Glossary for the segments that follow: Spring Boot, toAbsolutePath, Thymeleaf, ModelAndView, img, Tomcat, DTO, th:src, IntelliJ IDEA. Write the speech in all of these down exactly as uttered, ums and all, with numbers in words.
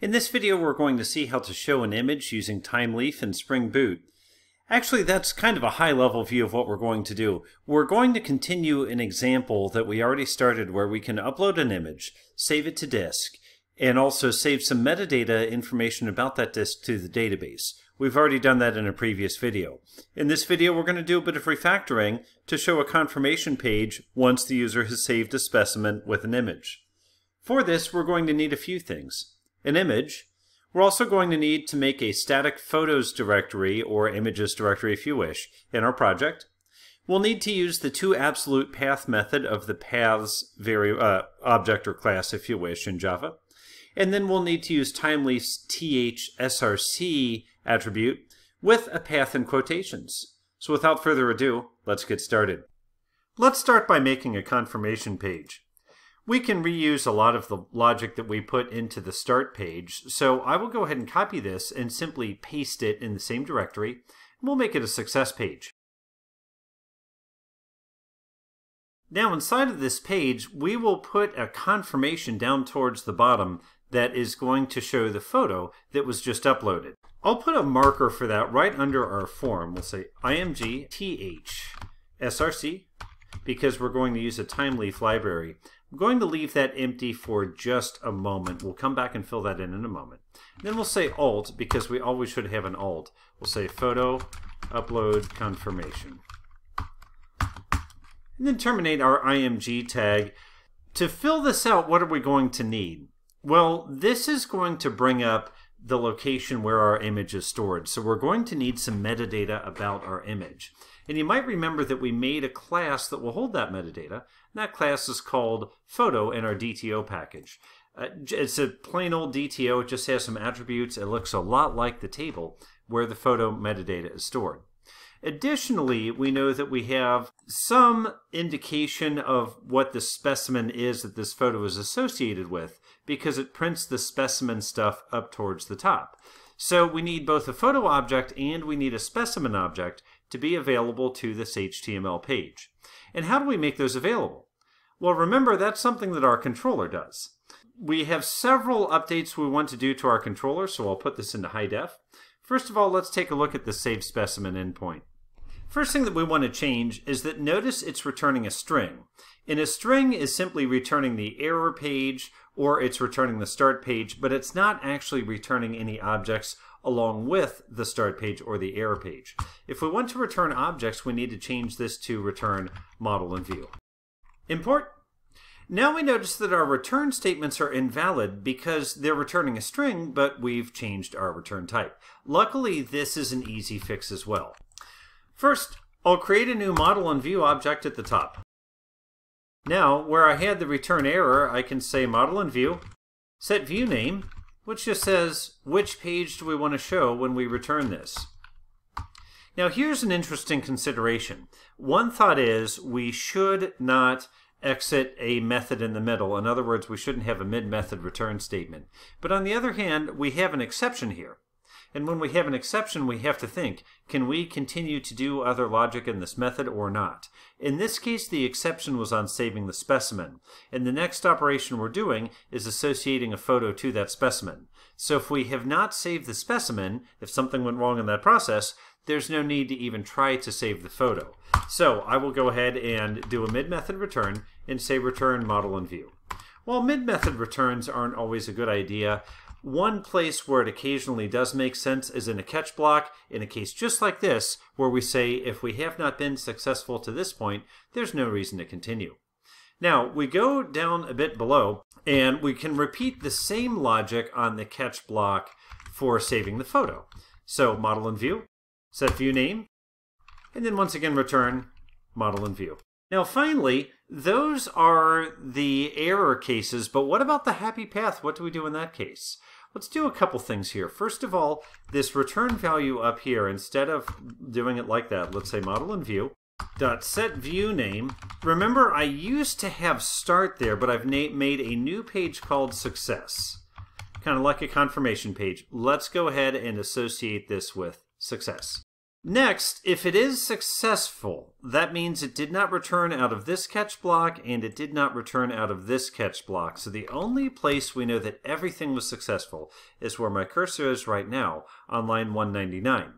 In this video, we're going to see how to show an image using Thymeleaf and Spring Boot. Actually, that's kind of a high-level view of what we're going to do. We're going to continue an example that we already started where we can upload an image, save it to disk, and also save some metadata information about that disk to the database. We've already done that in a previous video. In this video, we're going to do a bit of refactoring to show a confirmation page once the user has saved a specimen with an image. For this, we're going to need a few things. An image. We're also going to need to make a static photos directory or images directory if you wish in our project. We'll need to use the toAbsolutePath method of the paths vari uh, object or class if you wish in Java. And then we'll need to use Thymeleaf's th:src attribute with a path in quotations. So without further ado, let's get started. Let's start by making a confirmation page. We can reuse a lot of the logic that we put into the start page, so I will go ahead and copy this and simply paste it in the same directory, and we'll make it a success page. Now inside of this page, we will put a confirmation down towards the bottom that is going to show the photo that was just uploaded. I'll put a marker for that right under our form. We'll say img th:src because we're going to use a Thymeleaf library. I'm going to leave that empty for just a moment. We'll come back and fill that in in a moment. Then we'll say alt because we always should have an alt. We'll say photo upload confirmation. And then terminate our img tag. To fill this out, what are we going to need? Well, this is going to bring up the location where our image is stored. So we're going to need some metadata about our image. And you might remember that we made a class that will hold that metadata. And that class is called Photo in our D T O package. Uh, it's a plain old D T O. It just has some attributes. It looks a lot like the table where the photo metadata is stored. Additionally, we know that we have some indication of what the specimen is that this photo is associated with because it prints the specimen stuff up towards the top. So we need both a photo object and we need a specimen object to be available to this H T M L page. And how do we make those available? Well, remember, that's something that our controller does. We have several updates we want to do to our controller, so I'll put this into high def. First of all, let's take a look at the save specimen endpoint. First thing that we want to change is that notice it's returning a string. And a string is simply returning the error page or it's returning the start page, but it's not actually returning any objects along with the start page or the error page. If we want to return objects, we need to change this to return model and view. Import. Now we notice that our return statements are invalid because they're returning a string, but we've changed our return type. Luckily, this is an easy fix as well. First, I'll create a new model and view object at the top. Now, where I had the return error, I can say model and view, set view name, which just says which page do we want to show when we return this. Now, here's an interesting consideration. One thought is we should not exit a method in the middle. In other words, we shouldn't have a mid-method return statement. But on the other hand, we have an exception here. And when we have an exception, we have to think, can we continue to do other logic in this method or not? In this case, the exception was on saving the specimen. And the next operation we're doing is associating a photo to that specimen. So if we have not saved the specimen, if something went wrong in that process, there's no need to even try to save the photo. So I will go ahead and do a mid-method return and say return model and view. While mid-method returns aren't always a good idea, one place where it occasionally does make sense is in a catch block, in a case just like this, where we say if we have not been successful to this point, there's no reason to continue. Now, we go down a bit below, and we can repeat the same logic on the catch block for saving the photo. So model and view, set view name, and then once again return model and view. Now finally, those are the error cases, but what about the happy path? What do we do in that case? Let's do a couple things here. First of all, this return value up here, instead of doing it like that, let's say model and view dot set view name. Remember, I used to have start there, but I've made a new page called success, kind of like a confirmation page. Let's go ahead and associate this with success. Next, if it is successful, that means it did not return out of this catch block and it did not return out of this catch block. So the only place we know that everything was successful is where my cursor is right now on line one ninety-nine.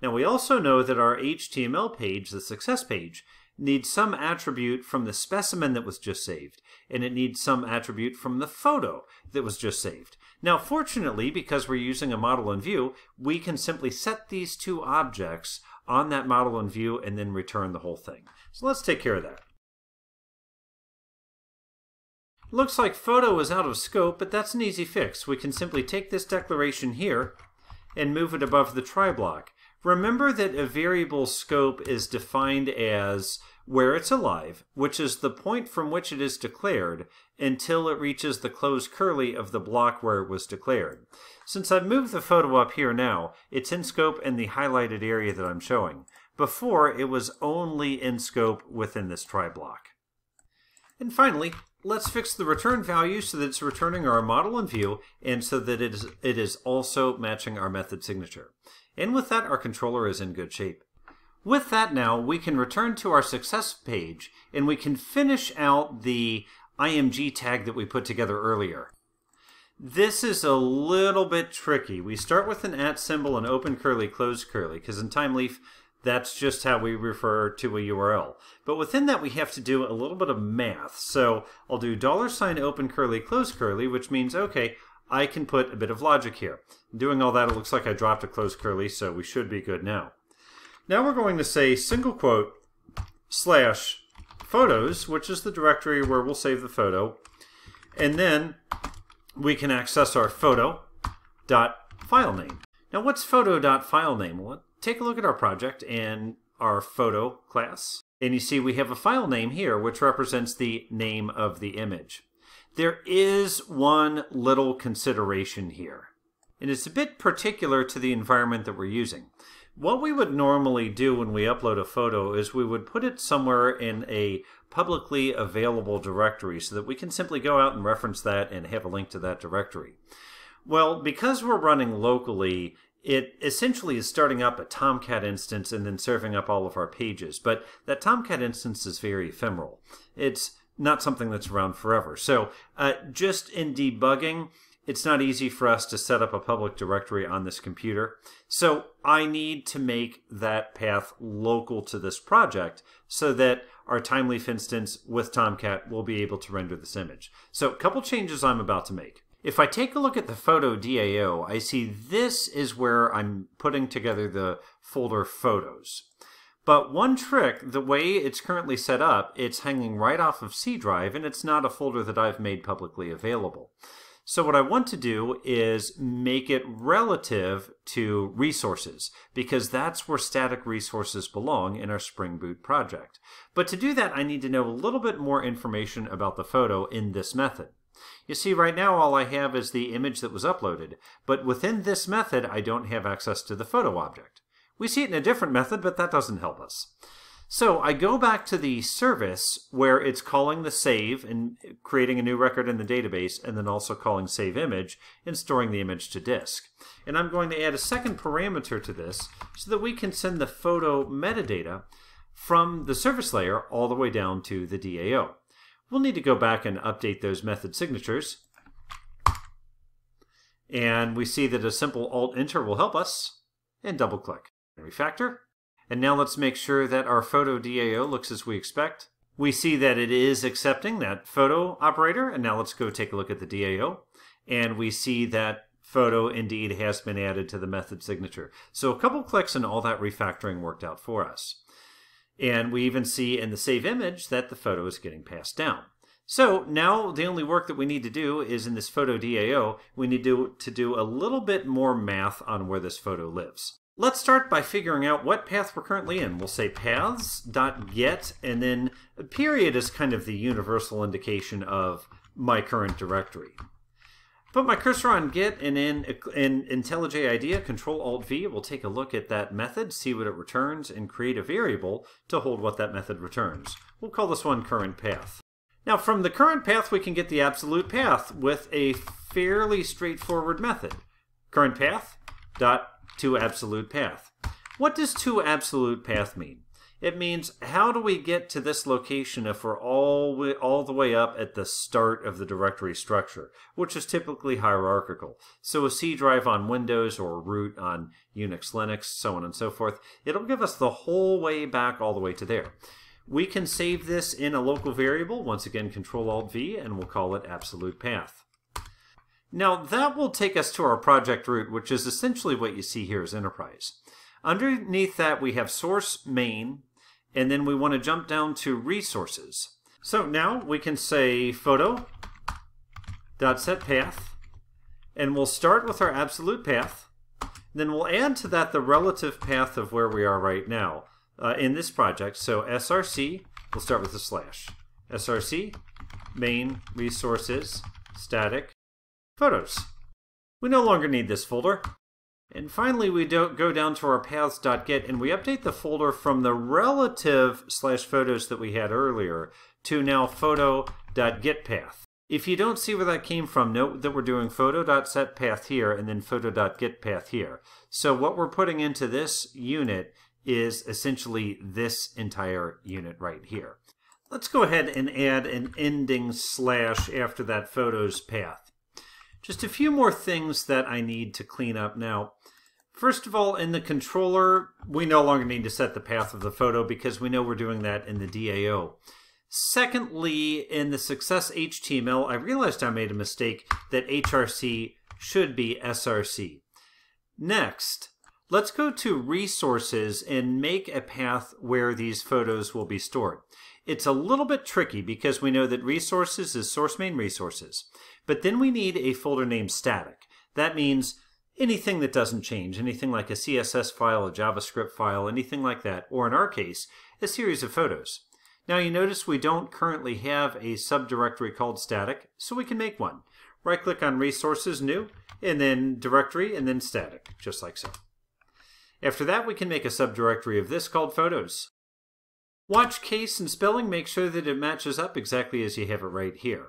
Now we also know that our H T M L page, the success page, needs some attribute from the specimen that was just saved, and it needs some attribute from the photo that was just saved. Now fortunately, because we're using a model and view, we can simply set these two objects on that model and view and then return the whole thing. So let's take care of that. Looks like photo is out of scope, but that's an easy fix. We can simply take this declaration here and move it above the try block. Remember that a variable scope is defined as where it's alive, which is the point from which it is declared until it reaches the closed curly of the block where it was declared. Since I've moved the photo up here now, it's in scope in the highlighted area that I'm showing. Before, it was only in scope within this try block. And finally, let's fix the return value so that it's returning our model and view, and so that it is, it is also matching our method signature. And with that, our controller is in good shape. With that now, we can return to our success page, and we can finish out the I M G tag that we put together earlier. This is a little bit tricky. We start with an at symbol and open curly, close curly, because in Thymeleaf, that's just how we refer to a U R L. But within that, we have to do a little bit of math. So I'll do dollar sign open curly, close curly, which means, okay, I can put a bit of logic here. Doing all that, it looks like I dropped a close curly, so we should be good now. Now we're going to say single quote slash photos, which is the directory where we'll save the photo, and then we can access our photo.filename. Now what's photo.filename? Well, take a look at our project and our photo class, and you see we have a file name here, which represents the name of the image. There is one little consideration here, and it's a bit particular to the environment that we're using. What we would normally do when we upload a photo is we would put it somewhere in a publicly available directory so that we can simply go out and reference that and have a link to that directory. Well, because we're running locally, it essentially is starting up a Tomcat instance and then serving up all of our pages, but that Tomcat instance is very ephemeral. It's not something that's around forever. So uh, just in debugging, it's not easy for us to set up a public directory on this computer. So I need to make that path local to this project so that our Thymeleaf instance with Tomcat will be able to render this image. So a couple changes I'm about to make. If I take a look at the photo D A O, I see this is where I'm putting together the folder photos. But one trick, the way it's currently set up, it's hanging right off of C drive, and it's not a folder that I've made publicly available. So what I want to do is make it relative to resources, because that's where static resources belong in our Spring Boot project. But to do that, I need to know a little bit more information about the photo in this method. You see, right now all I have is the image that was uploaded, but within this method I don't have access to the photo object. We see it in a different method, but that doesn't help us. So I go back to the service where it's calling the save and creating a new record in the database, and then also calling save image and storing the image to disk. And I'm going to add a second parameter to this so that we can send the photo metadata from the service layer all the way down to the D A O. We'll need to go back and update those method signatures. And we see that a simple Alt-Enter will help us, and double-click. Refactor. And now let's make sure that our photo D A O looks as we expect. We see that it is accepting that photo operator, and now let's go take a look at the D A O. And we see that photo indeed has been added to the method signature. So a couple clicks and all that refactoring worked out for us. And we even see in the save image that the photo is getting passed down. So now the only work that we need to do is in this photo D A O, we need to, to do a little bit more math on where this photo lives. Let's start by figuring out what path we're currently in. We'll say paths.get, and then a period is kind of the universal indication of my current directory. Put my cursor on get, and in, in IntelliJ IDEA, Control Alt V, we'll take a look at that method, see what it returns, and create a variable to hold what that method returns. We'll call this one current path. Now from the current path, we can get the absolute path with a fairly straightforward method. Current path dot toAbsolutePath. What does toAbsolutePath mean? It means how do we get to this location if we're all, all the way up at the start of the directory structure, which is typically hierarchical. So a C drive on Windows or root on Unix, Linux, so on and so forth, it'll give us the whole way back all the way to there. We can save this in a local variable, once again control alt V, and we'll call it absolute path. Now that will take us to our project root, which is essentially what you see here as enterprise. Underneath that we have source, main, and then we want to jump down to resources. So now we can say photo.setPath, and we'll start with our absolute path. Then we'll add to that the relative path of where we are right now. Uh, in this project, so S R C, we'll start with a slash. S R C, main, resources, static, photos. We no longer need this folder. And finally, we don't go down to our paths.get, and we update the folder from the relative slash photos that we had earlier to now photo.getPath. If you don't see where that came from, note that we're doing photo.setPath here and then photo.getPath here. So what we're putting into this unit is essentially this entire unit right here. Let's go ahead and add an ending slash after that photos path. Just a few more things that I need to clean up now. First of all, in the controller, we no longer need to set the path of the photo because we know we're doing that in the D A O. Secondly, in the success H T M L, I realized I made a mistake that H R C should be S R C. Next, let's go to resources and make a path where these photos will be stored. It's a little bit tricky because we know that resources is source main resources, but then we need a folder named static. That means anything that doesn't change, anything like a C S S file, a JavaScript file, anything like that, or in our case, a series of photos. Now you notice we don't currently have a subdirectory called static, so we can make one. Right click on resources, new, and then directory, and then static, just like so. After that, we can make a subdirectory of this called photos. Watch case and spelling, make sure that it matches up exactly as you have it right here.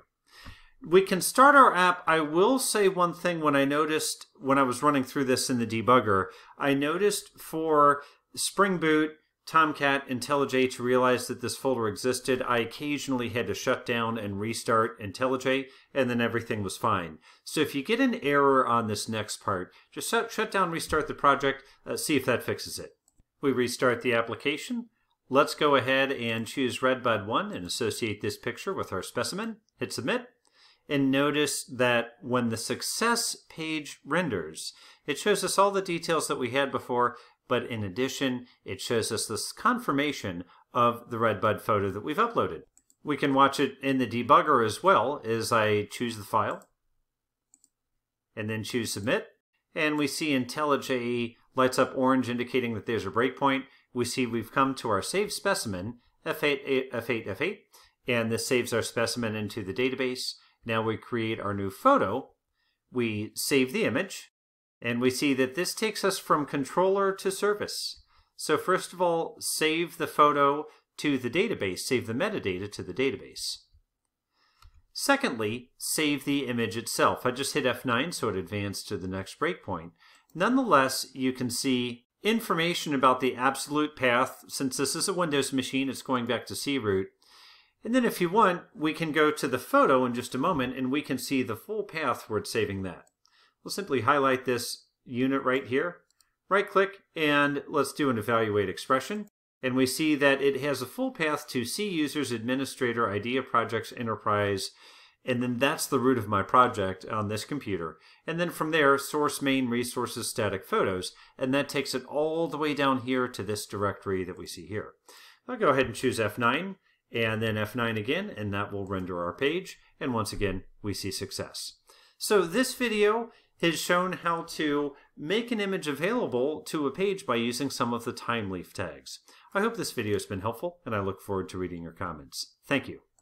We can start our app. I will say one thing when I noticed, when I was running through this in the debugger, I noticed for Spring Boot, Tomcat, IntelliJ to realize that this folder existed, I occasionally had to shut down and restart IntelliJ, and then everything was fine. So if you get an error on this next part, just shut down, restart the project, uh, see if that fixes it. We restart the application. Let's go ahead and choose Redbud one and associate this picture with our specimen. Hit submit. And notice that when the success page renders, it shows us all the details that we had before, but in addition, it shows us this confirmation of the Redbud photo that we've uploaded. We can watch it in the debugger as well as I choose the file and then choose submit. And we see IntelliJ lights up orange indicating that there's a breakpoint. We see we've come to our save specimen, F eight, F eight, F eight, and this saves our specimen into the database. Now we create our new photo. We save the image. And we see that this takes us from controller to service. So first of all, save the photo to the database, save the metadata to the database. Secondly, save the image itself. I just hit F nine so it advanced to the next breakpoint. Nonetheless, you can see information about the absolute path. Since this is a Windows machine, it's going back to C root. And then if you want, we can go to the photo in just a moment and we can see the full path where it's saving that. We'll simply highlight this unit right here, right click, and let's do an evaluate expression. And we see that it has a full path to C users, administrator, IDEA projects, enterprise, and then that's the root of my project on this computer. And then from there, source, main, resources, static, photos, and that takes it all the way down here to this directory that we see here. I'll go ahead and choose F nine, and then F nine again, and that will render our page. And once again, we see success. So this video has shown how to make an image available to a page by using some of the Thymeleaf tags. I hope this video has been helpful, and I look forward to reading your comments. Thank you.